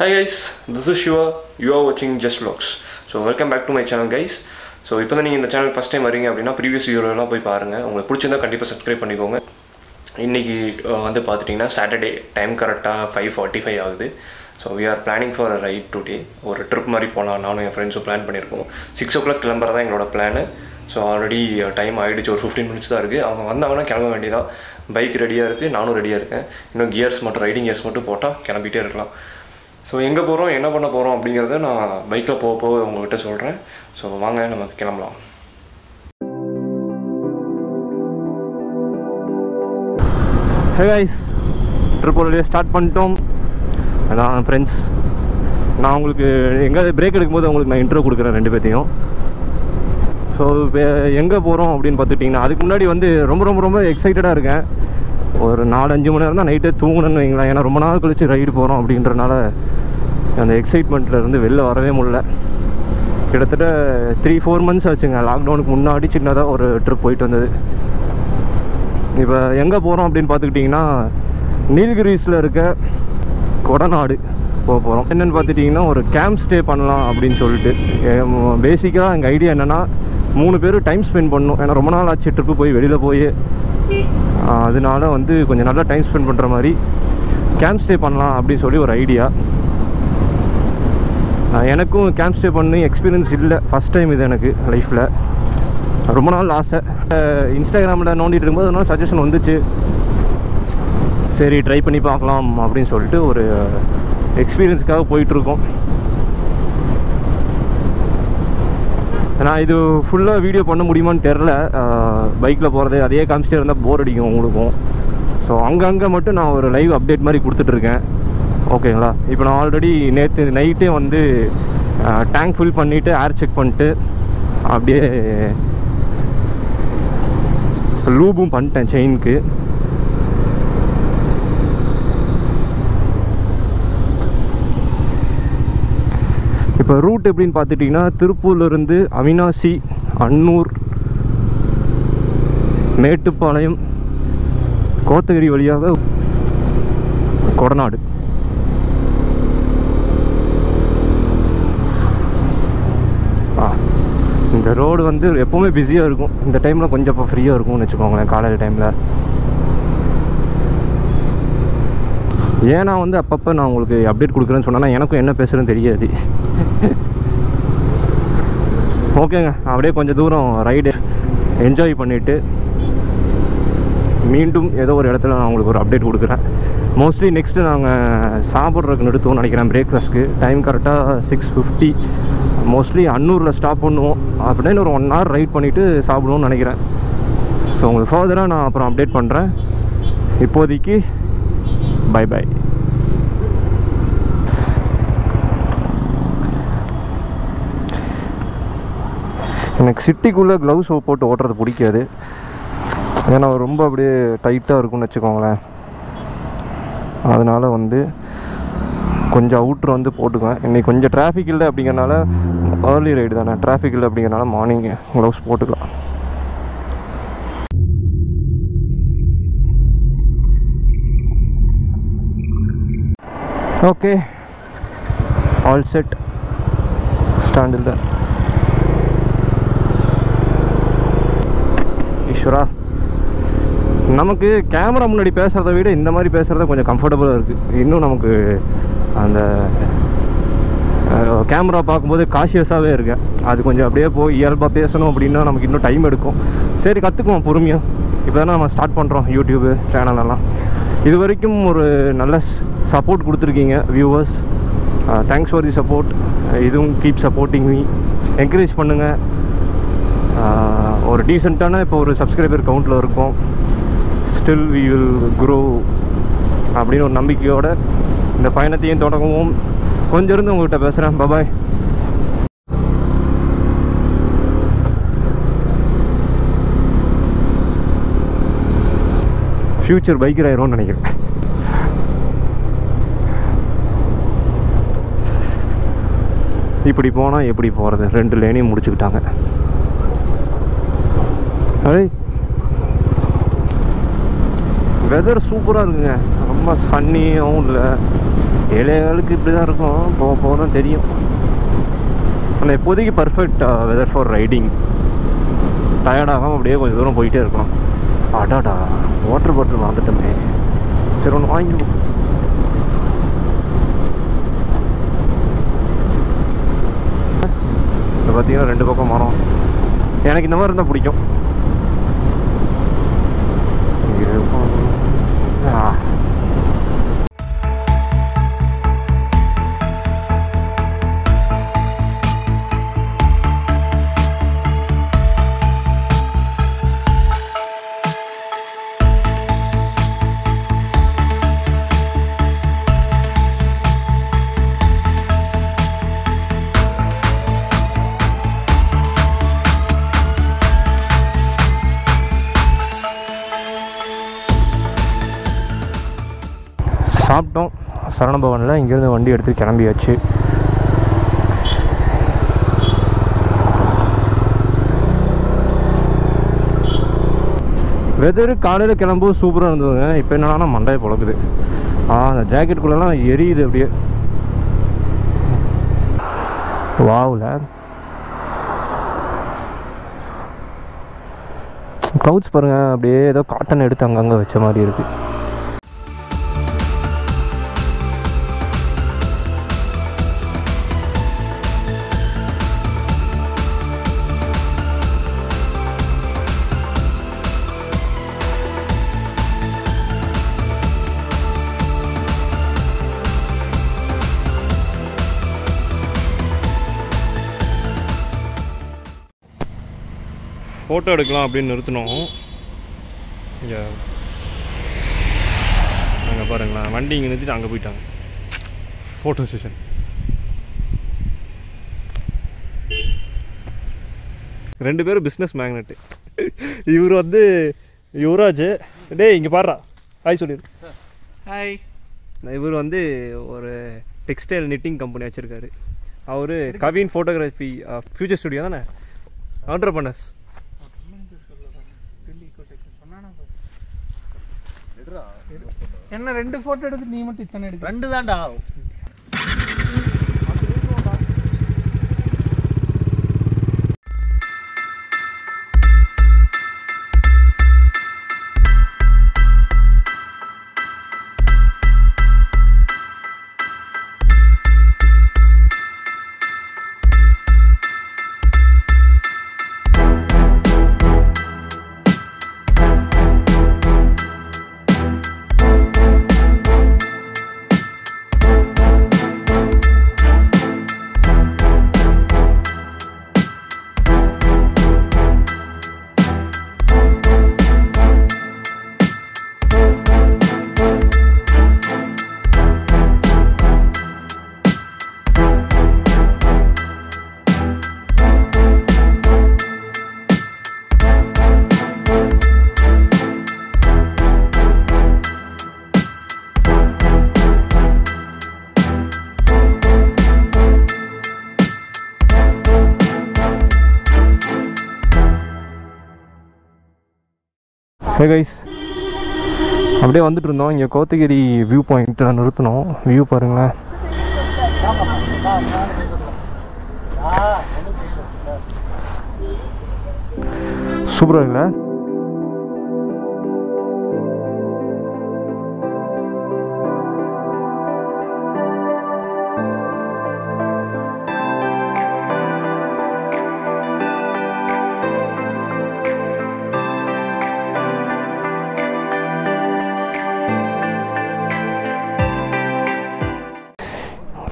Hi guys, this is Shiva. You are watching JUST Vlogs. So welcome back to my channel, guys. So if you are watching this channel first time, then previous video la poi parunga. Ungalukku pidichirundha kandipa subscribe pannikonga. Inniki vandha paathittingna Saturday time correct-a 5:45 agudhu. So we are planning for a ride today. Or a trip mari polam naanum en friends plan pannirkom. 6 o'clock kilambaradha engaloda plan. So already time ஆயிடுச்சு ஒரு 15 minutes தான் இருக்குது. அவங்க வந்தாங்கன்னா கிளம்ப வேண்டியதான். Bike ரெடியாக இருக்குது, நானும் ரெடியாக இருக்கேன். இன்னும் கியர்ஸ் மட்டும் ரைடிங் கியர்ஸ் மட்டும் போட்டால் கிளம்பிகிட்டே இருக்கலாம். ஸோ எங்கே போகிறோம் என்ன பண்ண போகிறோம் அப்படிங்கிறத நான் பைக்கில் போக போக உங்கள்கிட்ட சொல்கிறேன். ஸோ வாங்க நம்ம கிளம்பலாம். Hey guys, trip already start பண்ணிட்டோம். அதான் ஃப்ரெண்ட்ஸ், நான் உங்களுக்கு எங்கே பிரேக் எடுக்கும்போது உங்களுக்கு நான் இன்ட்ரோ கொடுக்குறேன் ரெண்டு பேர்த்தையும். ஸோ எங்கே போகிறோம் அப்படின்னு பார்த்துட்டிங்கன்னா, அதுக்கு முன்னாடி வந்து ரொம்ப ரொம்ப ரொம்ப எக்ஸைட்டடாக இருக்கேன். ஒரு 4-5 மணி நேரம் தான் நைட்டே தூங்கணும்னு வைங்களேன். ஏன்னா ரொம்ப நாள் கழிச்சு ரைடு போகிறோம் அப்படின்றனால அந்த எக்ஸைட்மெண்ட்லேருந்து வெளில வரவே முடியல. கிட்டத்தட்ட 3-4 மந்த்ஸ் ஆச்சுங்க. லாக்டவுனுக்கு முன்னாடி சின்னதாக ஒரு ட்ரிப் போயிட்டு வந்தது. இப்போ எங்கே போகிறோம் அப்படின்னு பார்த்துக்கிட்டிங்கன்னா, நீலகிரிஸில் இருக்க கொடநாடு போக போகிறோம். என்னென்னு பார்த்துட்டிங்கன்னா, ஒரு கேம்ப் ஸ்டே பண்ணலாம் அப்படின்னு சொல்லிட்டு. பேசிக்காக எங்கள் ஐடியா என்னென்னா, 3 பேர் டைம் ஸ்பெண்ட் பண்ணணும். ஏன்னா ரொம்ப நாள் ஆச்சு ட்ரிப்பு போய் வெளியில் போய், அதனால வந்து கொஞ்சம் நல்லா டைம் ஸ்பெண்ட் பண்ணுற மாதிரி கேம்ப் ஸ்டே பண்ணலாம் அப்படின்னு சொல்லி ஒரு ஐடியா. எனக்கும் கேம்ப் ஸ்டே பண்ணி எக்ஸ்பீரியன்ஸ் இல்லை, ஃபஸ்ட் டைம் இது எனக்கு லைஃப்பில். ரொம்ப நாள் ஆசை. இன்ஸ்டாகிராமில் நோண்டிகிட்டு இருக்கும்போது அதனால சஜஷன் வந்துச்சு, சரி ட்ரை பண்ணி பார்க்கலாம் அப்படின்னு சொல்லிட்டு ஒரு எக்ஸ்பீரியன்ஸுக்காக போயிட்டுருக்கோம். நான் இது ஃபுல்லாக வீடியோ பண்ண முடியுமான்னு தெரில. பைக்கில் போகிறது அதே காமிச்சிட்டே இருந்தால் போர் அடிக்கும் உங்களுக்கும். ஸோ அங்கங்கே மட்டும் நான் ஒரு லைவ் அப்டேட் மாதிரி கொடுத்துட்ருக்கேன், ஓகேங்களா? இப்போ நான் ஆல்ரெடி நேற்று நைட்டே வந்து டேங்க் ஃபில் பண்ணிவிட்டு ஏர் செக் பண்ணிட்டு அப்படியே லூபும் பண்ணிட்டேன் செயினுக்கு. இப்போ ரூட் எப்படின்னு பார்த்துட்டிங்கன்னா, திருப்பூர்லேருந்து அவினாசி, அன்னூர், மேட்டுப்பாளையம், கோத்தகிரி வழியாக கொடநாடு. இந்த ரோடு வந்து எப்போவுமே பிஸியாக இருக்கும். இந்த டைமில் கொஞ்சம் அப்போ ஃப்ரீயாக இருக்கும்னு வச்சுக்கோங்களேன், காலையில் டைமில். ஏன்னா வந்து அப்பப்போ நான் உங்களுக்கு அப்டேட் கொடுக்குறேன்னு சொன்னால் எனக்கும் என்ன பேசுகிறேன்னு தெரியாது. ஓகேங்க, அப்படியே கொஞ்சம் தூரம் ரைடு என்ஜாய் பண்ணிவிட்டு மீண்டும் ஏதோ ஒரு இடத்துல நான் உங்களுக்கு ஒரு அப்டேட் கொடுக்குறேன். மோஸ்ட்லி நெக்ஸ்ட்டு நாங்கள் சாப்பிட்றதுக்கு நிறுத்துவோம்னு நினைக்கிறேன். பிரேக்ஃபாஸ்ட்டுக்கு டைம் கரெக்டாக 6:50. மோஸ்ட்லி அன்னூரில் ஸ்டாப் பண்ணுவோம். அப்படின்னு ஒரு 1 hour ரைட் பண்ணிவிட்டு சாப்பிடுவோம்னு நினைக்கிறேன். ஸோ உங்களுக்கு ஃபர்தராக நான் அப்புறம் அப்டேட் பண்ணுறேன். இப்போதைக்கு பை பை. எனக்கு சிட்டிக்குள்ளே க்ளவுஸ் போட்டு ஓட்டுறது பிடிக்காது. ஏன்னா ரொம்ப அப்படியே டைட்டாக இருக்கும்னு வச்சுக்கோங்களேன். அதனால் வந்து கொஞ்சம் அவுட்ரு வந்து போட்டுக்குவேன். இன்றைக்கி கொஞ்சம் டிராஃபிக் இல்லை அப்படிங்கிறனால, ஏர்லி ரைடு தானே, டிராஃபிக் இல்லை அப்படிங்கிறனால மார்னிங் க்ளவுஸ் போட்டுக்கலாம். Okay, all set. ஸ்டாண்டில் தான் ஈஸ்வரா. நமக்கு கேமரா முன்னாடி பேசுகிறத விட இந்த மாதிரி பேசுகிறத கொஞ்சம் கம்ஃபர்டபுளாக இருக்குது. இன்னும் நமக்கு அந்த கேமரா பார்க்கும்போது காஷியஸாகவே இருக்கேன். அது கொஞ்சம் அப்படியே போய் இயல்பாக பேசணும் அப்படின்னா நமக்கு இன்னும் டைம் எடுக்கும். சரி, கற்றுக்குவோம் பொறுமையாக. இப்போ தானே நம்ம ஸ்டார்ட் பண்ணுறோம் யூடியூபு சேனலெல்லாம். இது வரைக்கும் ஒரு நல்ல சப்போர்ட் கொடுத்துருக்கீங்க viewers. Thanks for the support. இதுவும் கீப் சப்போர்ட்டிங் மீ, என்கரேஜ் பண்ணுங்கள். ஒரு டீசெண்டான இப்போ ஒரு சப்ஸ்கிரைபர் கவுண்டில் இருக்கோம். ஸ்டில் வி வில் க்ரோ அப்படின்னு ஒரு நம்பிக்கையோடு இந்த பயணத்தையும் தொடங்குவோம். கொஞ்சம் இருந்து உங்கள்கிட்ட பேசுகிறேன். பாய். ஃப்யூச்சர் பைக்கர் ஆயிரும்னு நினைக்கிறேன். இப்படி போனால் எப்படி போகிறது? 2 லேனையும் முடிச்சுக்கிட்டாங்க. அதே வெதர் சூப்பராக இருக்குங்க. ரொம்ப சன்னியாகவும் இல்லை, ஏழைகளுக்கு இப்படி தான் இருக்கும், போக போக தான் தெரியும். ஆனால் இப்போதைக்கு பர்ஃபெக்ட் வெதர் ஃபார் ரைடிங். டயர்டாகாமல் அப்படியே கொஞ்சம் தூரம் போயிட்டே இருக்கணும். அடாடா வாட்டர் பாட்டில் வாங்கிட்டோமே, சரி ஒன்று வாங்கிடுவோம். இப்போ பார்த்தீங்கன்னா ரெண்டு பக்கம் மரம், எனக்கு இந்த மாதிரி இருந்தால் பிடிக்கும். சாப்பிட்டோம் சரணபவனில். இங்கேருந்து வண்டி எடுத்து கிளம்பியாச்சு. வெதரு காலையில் கிளம்பும் சூப்பராக இருந்ததுங்க. இப்போ என்னன்னா மண்டையை பழக்குது. அந்த ஜாக்கெட்டுக்குள்ளெல்லாம் எரியுது அப்படியே. வாவில் க்ளவுட்ஸ் பாருங்கள், அப்படியே ஏதோ காட்டன் எடுத்து அங்கங்கே வச்ச மாதிரி இருக்குது. ஃபோட்டோ எடுக்கலாம் அப்படின்னு நிறுத்தினோம். இங்கே அங்கே பாருங்களேன், வண்டி இங்கே நிறுத்திட்டு அங்கே போயிட்டாங்க ஃபோட்டோ செஷன். ரெண்டு பேரும் பிஸ்னஸ் மேக்னெட்டு. இவர் வந்து யுவராஜ். டேய் இங்கே பாடுறா, ஹாய் சொல்லிடு. ஹாய். இவர் வந்து ஒரு டெக்ஸ்டைல் நிட்டிங் கம்பெனி வச்சுருக்காரு. அவர் கவின் ஃபோட்டோகிராஃபி ஃபியூச்சர் ஸ்டுடியோ தானே ஆண்டர்பனஸ். என்ன ரெண்டு போட்டோ எடுத்து நீ மட்டும் இத்தனை எடுத்து ரெண்டு தான்டா. ஹே கைஸ், அப்படியே வந்துட்டு இருந்தோம். இங்கே கோத்தகிரி வியூ பாயிண்ட்டில் நிறுத்தினோம். வியூ பாருங்களேன், சூப்பராக இருக்குல்ல.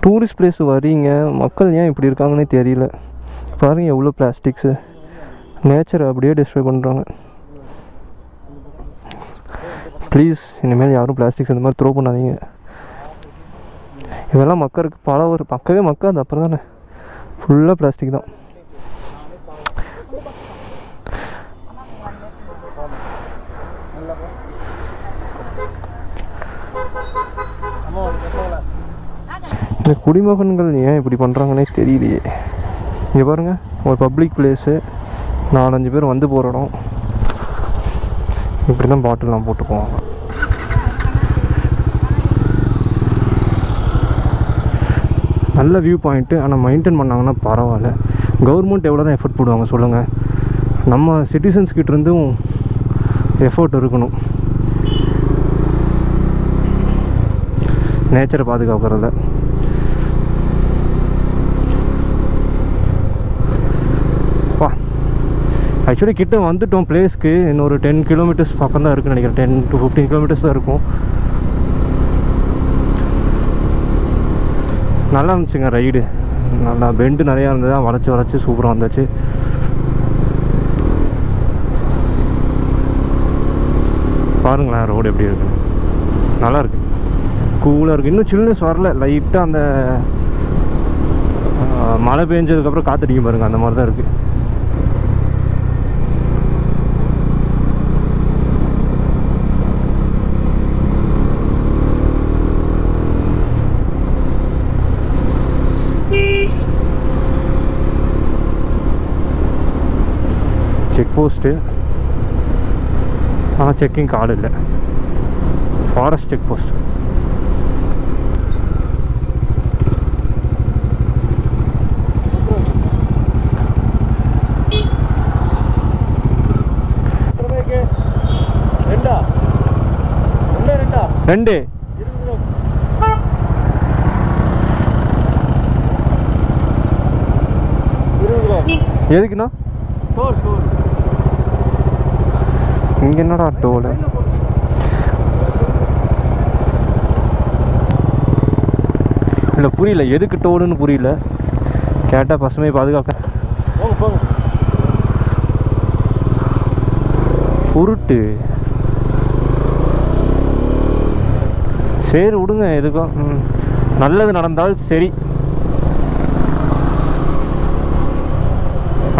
டூரிஸ்ட் பிளேஸ் வரீங்க, மக்கள் ஏன் இப்படி இருக்காங்கன்னே தெரியல. பாருங்கள் எவ்வளோ பிளாஸ்டிக்ஸு, நேச்சரை அப்படியே டிஸ்ட்ராய் பண்ணுறாங்க. ப்ளீஸ் இனிமேல் யாரும் பிளாஸ்டிக்ஸ் இந்த மாதிரி த்ரோ பண்ணாதீங்க. இதெல்லாம் மக்களுக்கு பல ஒரு மக்கவே மக்காது, அப்புறம் தானே ஃபுல்லாக பிளாஸ்டிக் தான். இந்த குடிமகன்கள் ஏன் இப்படி பண்ணுறாங்கன்னே தெரியலையே. இங்கே பாருங்கள், ஒரு பப்ளிக் பிளேஸு, 4-5 பேர் வந்து போகிற இடம். இப்படி தான் பாட்டில் நான் போட்டுக்குவோம். நல்ல வியூ பாயிண்ட்டு, ஆனால் மெயின்டைன் பண்ணாங்கன்னா பரவாயில்ல. கவர்மெண்ட் எவ்வளோ தான் எஃபர்ட் போடுவாங்க சொல்லுங்கள். நம்ம சிட்டிசன்ஸ்கிட்டேருந்தும் எஃபர்ட் இருக்கணும் நேச்சரை பாதுகாக்கிறதுல. வா, ஆக்சுவலி கிட்ட வந்துவிட்டோம் பிளேஸ்க்கு. இன்னொரு 10 கிலோமீட்டர்ஸ் பக்கம் தான் இருக்குன்னு நினைக்கிறேன். 10 to 15 கிலோமீட்டர்ஸ் தான் இருக்கும். நல்லா இருந்துச்சுங்க ரைடு. நல்லா பெண்டு நிறையா இருந்தது, வளைச்சி வளைச்சி சூப்பராக வந்துச்சு. பாருங்களேன் ரோடு எப்படி இருக்கு, நல்லா இருக்கு, கூலாக இருக்குது. இன்னும் சில்னஸ் வரல, லைட்டாக அந்த மழை பெஞ்சதுக்கப்புறம் காற்றடிக்க பாருங்கள், அந்த மாதிரி தான் இருக்குது. செக் போஸ்ட்டு, ஆனால் செக்கிங் ஆள் இல்லை. Forest check post. ரெண்டு எதுக்குண்ணா இங்கே என்னடா டோல்? இல்லை புரியல, எதுக்கு டோலுன்னு புரியல. கேட்டால் பசுமையை பாதுகாக்க உருட்டு சரி விடுங்க. எதுக்கும் நல்லது நடந்தால் சரி.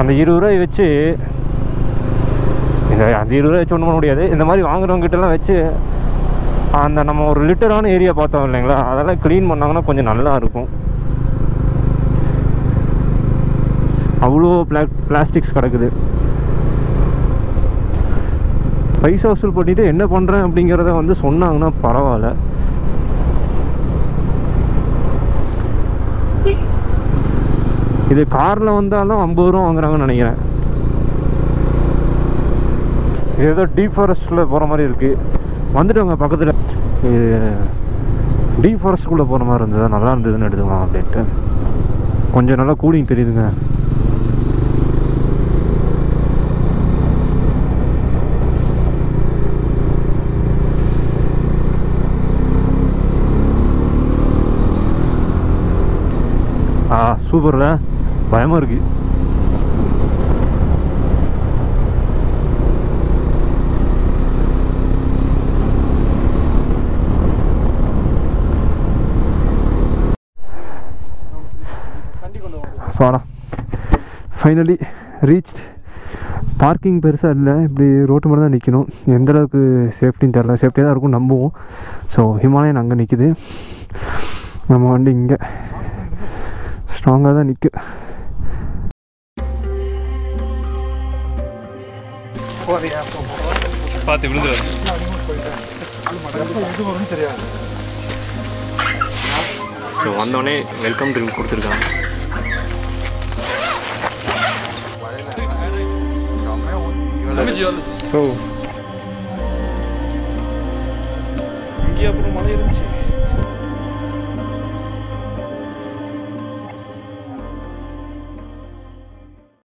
அந்த 20 ரூபாய் வச்சு, இந்த அந்த 20 ரூபாய் வச்சு ஒன்றும் பண்ண முடியாது. இந்த மாதிரி வாங்குறவங்ககிட்டலாம் வச்சு அந்த நம்ம ஒரு லிட்டரான ஏரியா பார்த்தோம் இல்லைங்களா, அதெல்லாம் க்ளீன் பண்ணாங்கன்னா கொஞ்சம் நல்லா இருக்கும். அவ்வளோ பிளாஸ்டிக்ஸ் கிடக்குது. பைசா வசூல் பண்ணிட்டு என்ன பண்ணுறேன் அப்படிங்கிறத வந்து சொன்னாங்கன்னா பரவாயில்ல. இது காரில் வந்தாலும் 50 ரூபா வாங்குறாங்கன்னு நினைக்கிறேன். ஏதோ டீப் ஃபாரஸ்ட்டில் போகிற மாதிரி இருக்குது. வந்துட்டவங்க பக்கத்தில் இது டீப் ஃபாரஸ்ட்டுக்குள்ளே போகிற மாதிரி இருந்தது, நல்லா இருந்ததுன்னு எடுத்துக்கலாம் அப்படின்ட்டு. கொஞ்சம் நல்லா கூலிங் தெரியுதுங்க. சூப்பரில் பயமாக இருக்குது. Fahadh finally reached. பார்க்கிங் பெருசாக இல்லை, இப்படி ரோட்டு மாதிரி தான் நிற்கணும். எந்தளவுக்கு சேஃப்டின்னு தெரியல. சேஃப்டியாக தான் இருக்கும் நம்புவோம். ஸோ ஹிமாலயன் அங்கே நிற்கிது, நம்ம வண்டி இங்கே ஸ்ட்ராங்காக தான் நிற்கு. பார்த்து விழுந்து ஸோ வந்தோடனே வெல்கம் ட்ரிங்க் கொடுத்துருக்காங்க. இங்கே அப்புறம் மழை இருந்துச்சு.